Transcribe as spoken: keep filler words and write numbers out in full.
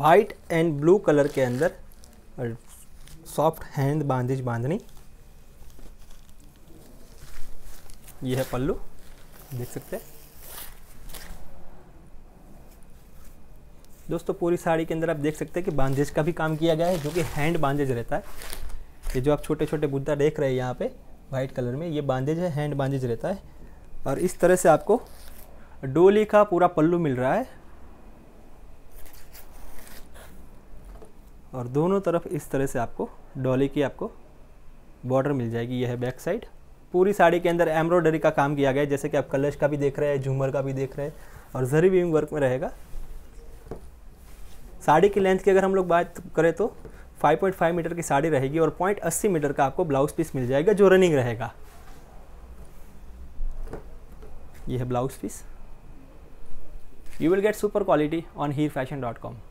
White and blue colour के अंदर soft hand bandhej बांधनी। ये है पल्लू, देख सकते हैं दोस्तों। पूरी साड़ी के अंदर आप देख सकते हैं कि बांधेज का भी काम किया गया है, जो कि हैंड बांधेज रहता है। ये जो आप छोटे छोटे बुद्धा देख रहे हैं यहाँ पे वाइट कलर में, ये बांधेज है, हैंड बांधेज रहता है। और इस तरह से आपको डोली का पूरा पल्लू मिल रहा है और दोनों तरफ इस तरह से आपको डोली की आपको बॉर्डर मिल जाएगी। यह है बैक साइड। पूरी साड़ी के अंदर एम्ब्रॉयडरी का काम किया गया है, जैसे कि आप कलश का भी देख रहे हैं, झूमर का भी देख रहे हैं और जरी वीविंग वर्क में रहेगा। साड़ी की लेंथ की अगर हम लोग बात करें तो पाँच पॉइंट पाँच मीटर की साड़ी रहेगी और पॉइंट अस्सी मीटर का आपको ब्लाउज पीस मिल जाएगा जो रनिंग रहेगा। यह है blouse piece. You will get super quality on Heer fashion dot com.